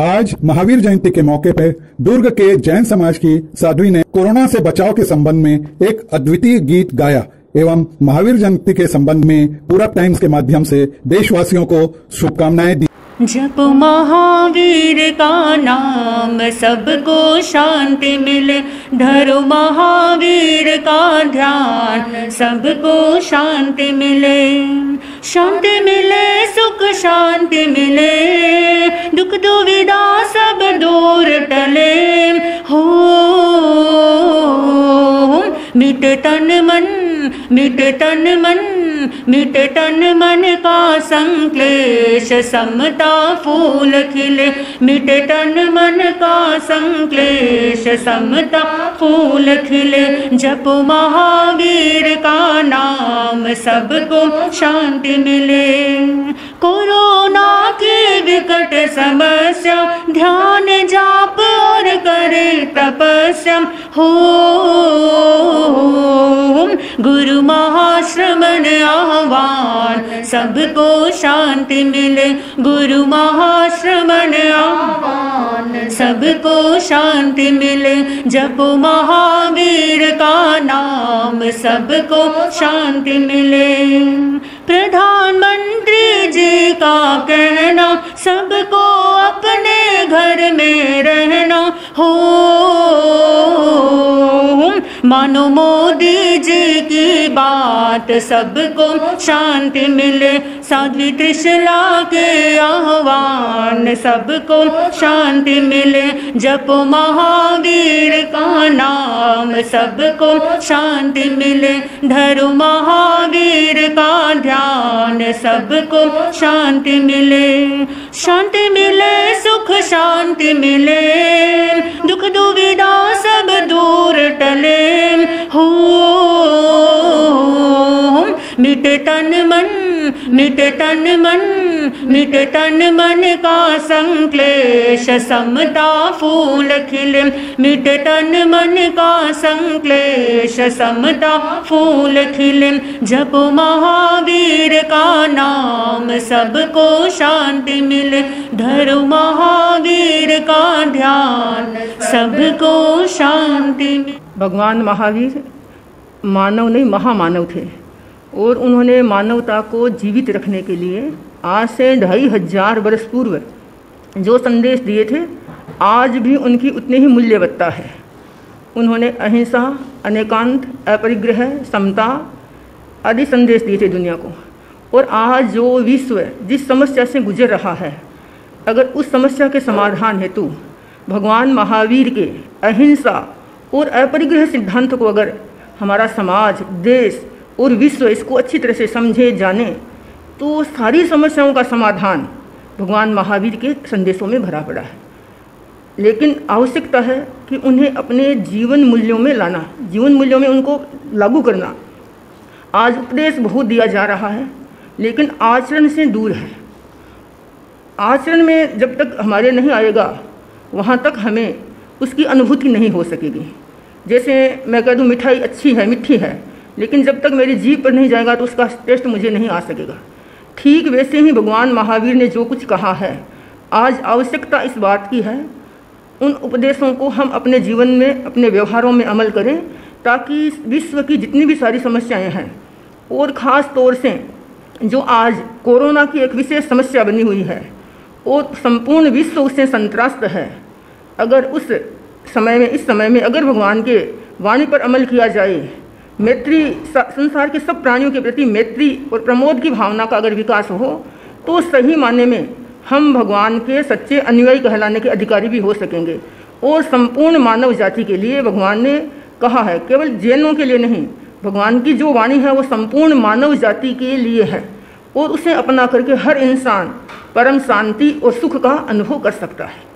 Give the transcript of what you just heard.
आज महावीर जयंती के मौके पर दुर्ग के जैन समाज की साध्वी ने कोरोना से बचाव के संबंध में एक अद्वितीय गीत गाया एवं महावीर जयंती के संबंध में पूरब टाइम्स के माध्यम से देशवासियों को शुभकामनाएं दी। जप महावीर का नाम सबको शांति मिले, धरो महावीर का ध्यान सबको शांति मिले, शांति मिले, सुख शांति मिले, दुख दुविधा सब दूर टले, हो मिट तन मन, मिट तन मन, मिट तन मन का संक्लेश, समता फूल खिले, मिट तन मन का संक्लेश, समता फूल खिले, जपो महावीर का नाम सबको शांति मिले, कोरोना की विकट समस्या ध्यान जाप और करे तपस्या, हो गुरु महाश्रमण आह्वान सबको शांति मिले, गुरु महाश्रमण आह्वान सबको शांति मिले, जपो महावीर का नाम सबको शांति मिले, प्रधानमंत्री जी का कहना सबको अपने घर में रहना, हो मानो मोदी जी की बात सबको शांति मिले, साध्वी त्रिशला के आह्वान सबको शांति मिले, जपो महावीर का नाम सबको शांति मिले, धरो महावीर का ध्यान सबको शांति मिले, शांति मिले, सुख शांति मिले, दुख दुविधा सब दूर टले, हो मिटे तन मन, मिटे तन मन, मिटे तन मन का संक्लेश, समता फूल खिले, मिटे तन मन का संक्लेश, समता फूल खिले, जपो महावीर का नाम सबको शांति मिले, धरो महावीर का ध्यान सबको शांति मिले। भगवान महावीर मानव नहीं महामानव थे और उन्होंने मानवता को जीवित रखने के लिए आज से 2500 वर्ष पूर्व जो संदेश दिए थे आज भी उनकी उतनी ही मूल्यवत्ता है। उन्होंने अहिंसा, अनेकांत, अपरिग्रह, समता आदि संदेश दिए थे दुनिया को। और आज जो विश्व जिस समस्या से गुजर रहा है, अगर उस समस्या के समाधान हेतु भगवान महावीर के अहिंसा और अपरिग्रह सिद्धांत को अगर हमारा समाज, देश और विश्व इसको अच्छी तरह से समझे, जाने, तो सारी समस्याओं का समाधान भगवान महावीर के संदेशों में भरा पड़ा है। लेकिन आवश्यकता है कि उन्हें अपने जीवन मूल्यों में लाना, जीवन मूल्यों में उनको लागू करना। आज उपदेश बहुत दिया जा रहा है लेकिन आचरण से दूर है। आचरण में जब तक हमारे नहीं आएगा वहाँ तक हमें उसकी अनुभूति नहीं हो सकेगी। जैसे मैं कह दूँ मिठाई अच्छी है, मीठी है, लेकिन जब तक मेरी जीभ पर नहीं जाएगा तो उसका टेस्ट मुझे नहीं आ सकेगा। ठीक वैसे ही भगवान महावीर ने जो कुछ कहा है, आज आवश्यकता इस बात की है उन उपदेशों को हम अपने जीवन में, अपने व्यवहारों में अमल करें, ताकि विश्व की जितनी भी सारी समस्याएं हैं और ख़ास तौर से जो आज कोरोना की एक विशेष समस्या बनी हुई है और संपूर्ण विश्व उससे संत्रस्त है, अगर उस समय में, इस समय में अगर भगवान के वाणी पर अमल किया जाए, मैत्री, संसार के सब प्राणियों के प्रति मैत्री और प्रमोद की भावना का अगर विकास हो, तो सही माने में हम भगवान के सच्चे अनुयायी कहलाने के अधिकारी भी हो सकेंगे। और संपूर्ण मानव जाति के लिए भगवान ने कहा है, केवल जैनों के लिए नहीं, भगवान की जो वाणी है वो संपूर्ण मानव जाति के लिए है और उसे अपना करके हर इंसान परम शांति और सुख का अनुभव कर सकता है।